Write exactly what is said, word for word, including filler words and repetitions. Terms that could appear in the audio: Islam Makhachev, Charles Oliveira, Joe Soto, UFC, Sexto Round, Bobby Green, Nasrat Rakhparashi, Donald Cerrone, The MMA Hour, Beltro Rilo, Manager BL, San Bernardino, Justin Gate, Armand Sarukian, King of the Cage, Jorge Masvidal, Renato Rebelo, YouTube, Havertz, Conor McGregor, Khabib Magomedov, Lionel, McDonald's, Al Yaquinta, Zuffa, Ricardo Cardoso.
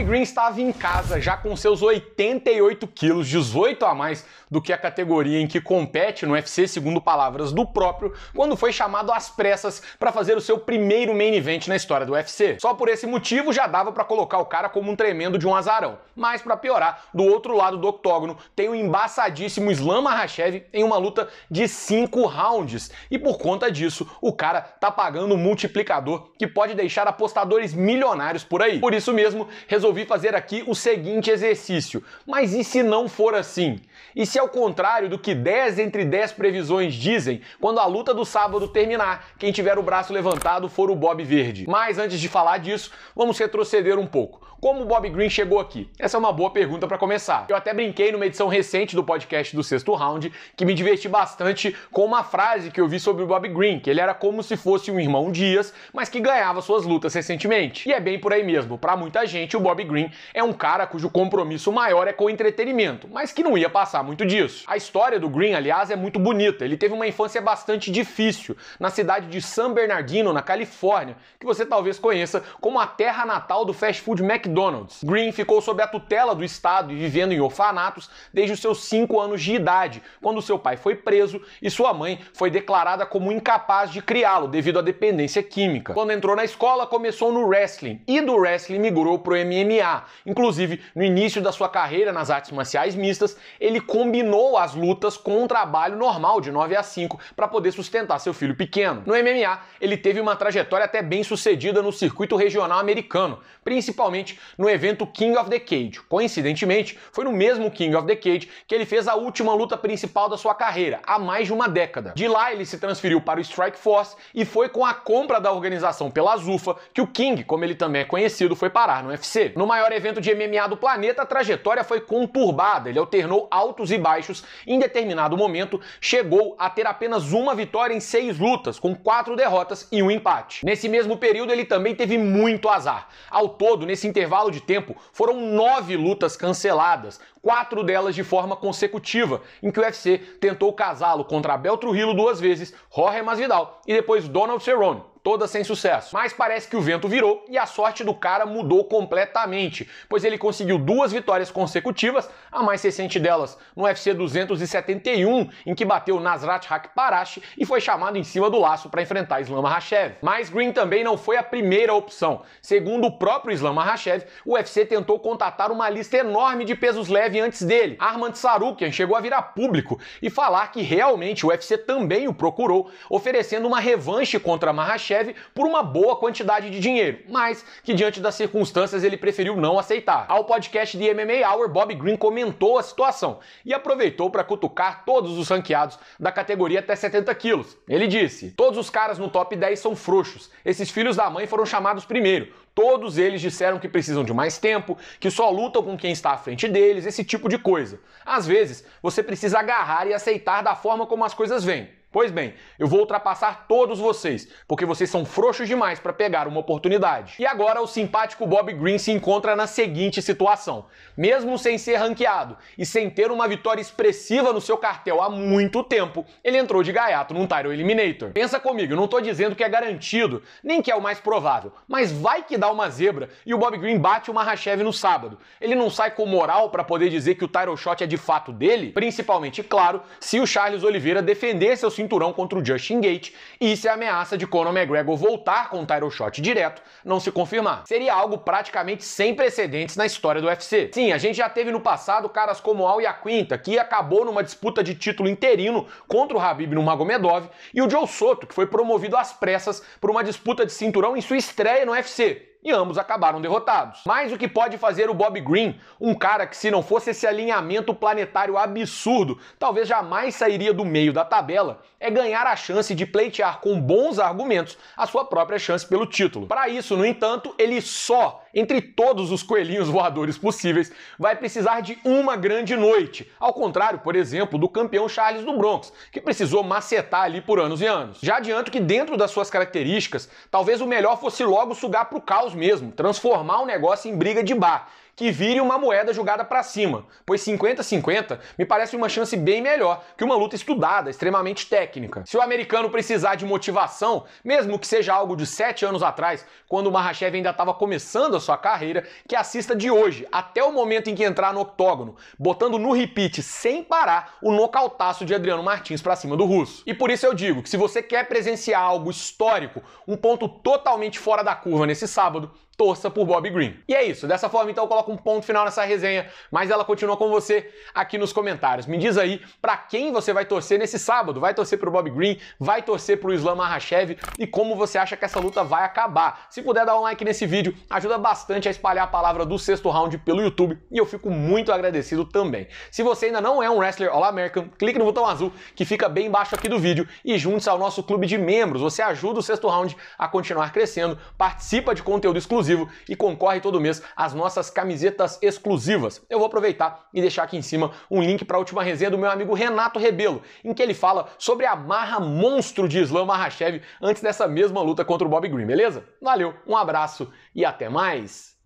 Bobby Green estava em casa já com seus oitenta e oito quilos, dezoito a mais do que a categoria em que compete no U F C, segundo palavras do próprio, quando foi chamado às pressas para fazer o seu primeiro main event na história do U F C. Só por esse motivo já dava para colocar o cara como um tremendo de um azarão. Mas para piorar, do outro lado do octógono tem o embaçadíssimo Islam Makhachev em uma luta de cinco rounds. E por conta disso, o cara tá pagando um multiplicador que pode deixar apostadores milionários por aí. Por isso mesmo, resolvi fazer aqui o seguinte exercício. Mas e se não for assim? E se ao contrário do que dez entre dez previsões dizem, quando a luta do sábado terminar, quem tiver o braço levantado for o Bob Verde? Mas antes de falar disso, vamos retroceder um pouco. Como o Bobby Green chegou aqui? Essa é uma boa pergunta para começar. Eu até brinquei numa edição recente do podcast do Sexto Round, que me diverti bastante com uma frase que eu vi sobre o Bobby Green, que ele era como se fosse um irmão Dias, mas que ganhava suas lutas recentemente. E é bem por aí mesmo. Para muita gente, o Bobby Green é um cara cujo compromisso maior é com o entretenimento, mas que não ia passar muito disso. A história do Green, aliás, é muito bonita. Ele teve uma infância bastante difícil, na cidade de San Bernardino, na Califórnia, que você talvez conheça como a terra natal do fast food McDonald's. McDonald's. Green ficou sob a tutela do Estado e vivendo em orfanatos desde os seus cinco anos de idade, quando seu pai foi preso e sua mãe foi declarada como incapaz de criá-lo devido à dependência química. Quando entrou na escola, começou no wrestling e do wrestling migrou pro M M A. Inclusive, no início da sua carreira nas artes marciais mistas, ele combinou as lutas com um trabalho normal de nove a cinco para poder sustentar seu filho pequeno. No M M A, ele teve uma trajetória até bem sucedida no circuito regional americano, principalmente no evento King of the Cage. Coincidentemente, foi no mesmo King of the Cage que ele fez a última luta principal da sua carreira, há mais de uma década. De lá, ele se transferiu para o Strikeforce e foi com a compra da organização pela Zuffa que o King, como ele também é conhecido, foi parar no U F C. No maior evento de M M A do planeta, a trajetória foi conturbada. Ele alternou altos e baixos e, em determinado momento, chegou a ter apenas uma vitória em seis lutas, com quatro derrotas e um empate. Nesse mesmo período, ele também teve muito azar. Ao todo, nesse intervalo intervalo de tempo, foram nove lutas canceladas, quatro delas de forma consecutiva, em que o U F C tentou casá-lo contra Beltro Rilo duas vezes, Jorge Masvidal e depois Donald Cerrone, todas sem sucesso. Mas parece que o vento virou e a sorte do cara mudou completamente, pois ele conseguiu duas vitórias consecutivas, a mais recente delas no U F C duzentos e setenta e um, em que bateu Nasrat Rakhparashi e foi chamado em cima do laço para enfrentar Islam Makhachev. Mas Green também não foi a primeira opção. Segundo o próprio Islam Makhachev, o U F C tentou contatar uma lista enorme de pesos leves antes dele. Armand Sarukian chegou a virar público e falar que realmente o U F C também o procurou, oferecendo uma revanche contra Makhachev por uma boa quantidade de dinheiro, mas que diante das circunstâncias ele preferiu não aceitar. Ao podcast The M M A Hour, Bobby Green comentou a situação e aproveitou para cutucar todos os ranqueados da categoria até setenta quilos. Ele disse: todos os caras no top dez são frouxos, esses filhos da mãe foram chamados primeiro, todos eles disseram que precisam de mais tempo, que só lutam com quem está à frente deles, esse tipo de coisa. Às vezes, você precisa agarrar e aceitar da forma como as coisas vêm. Pois bem, eu vou ultrapassar todos vocês, porque vocês são frouxos demais para pegar uma oportunidade. E agora o simpático Bobby Green se encontra na seguinte situação. Mesmo sem ser ranqueado e sem ter uma vitória expressiva no seu cartel há muito tempo, ele entrou de gaiato num Title Eliminator. Pensa comigo, eu não tô dizendo que é garantido, nem que é o mais provável, mas vai que dá uma zebra e o Bobby Green bate o Makhachev no sábado. Ele não sai com moral para poder dizer que o title shot é de fato dele? Principalmente, claro, se o Charles Oliveira defender seus cinturão contra o Justin Gate e se a ameaça de Conor McGregor voltar com o title shot direto não se confirmar. Seria algo praticamente sem precedentes na história do U F C. Sim, a gente já teve no passado caras como Al Yaquinta, que acabou numa disputa de título interino contra o Khabib Magomedov, e o Joe Soto, que foi promovido às pressas por uma disputa de cinturão em sua estreia no U F C. E ambos acabaram derrotados. Mas o que pode fazer o Bobby Green, um cara que se não fosse esse alinhamento planetário absurdo, talvez jamais sairia do meio da tabela, é ganhar a chance de pleitear com bons argumentos a sua própria chance pelo título. Para isso, no entanto, ele só, entre todos os coelhinhos voadores possíveis, vai precisar de uma grande noite, ao contrário, por exemplo, do campeão Charles do Bronx, que precisou macetar ali por anos e anos. Já adianto que dentro das suas características, talvez o melhor fosse logo sugar pro caos mesmo, transformar o negócio em briga de bar, que vire uma moeda jogada para cima, pois cinquenta a cinquenta me parece uma chance bem melhor que uma luta estudada, extremamente técnica. Se o americano precisar de motivação, mesmo que seja algo de sete anos atrás, quando o Makhachev ainda estava começando a sua carreira, que assista de hoje, até o momento em que entrar no octógono, botando no repeat sem parar o nocautaço de Adriano Martins para cima do russo. E por isso eu digo que se você quer presenciar algo histórico, um ponto totalmente fora da curva nesse sábado, torça por Bobby Green. E é isso, dessa forma então eu coloco um ponto final nessa resenha, mas ela continua com você aqui nos comentários. Me diz aí pra quem você vai torcer nesse sábado, vai torcer pro Bobby Green, vai torcer pro Islam Makhachev e como você acha que essa luta vai acabar. Se puder dar um like nesse vídeo, ajuda bastante a espalhar a palavra do Sexto Round pelo YouTube e eu fico muito agradecido também. Se você ainda não é um wrestler All-American, clique no botão azul que fica bem embaixo aqui do vídeo e junte-se ao nosso clube de membros, você ajuda o Sexto Round a continuar crescendo, participa de conteúdo exclusivo e concorre todo mês às nossas camisetas exclusivas. Eu vou aproveitar e deixar aqui em cima um link para a última resenha do meu amigo Renato Rebelo, em que ele fala sobre a marra monstro de Islam Makhachev antes dessa mesma luta contra o Bobby Green, beleza? Valeu, um abraço e até mais!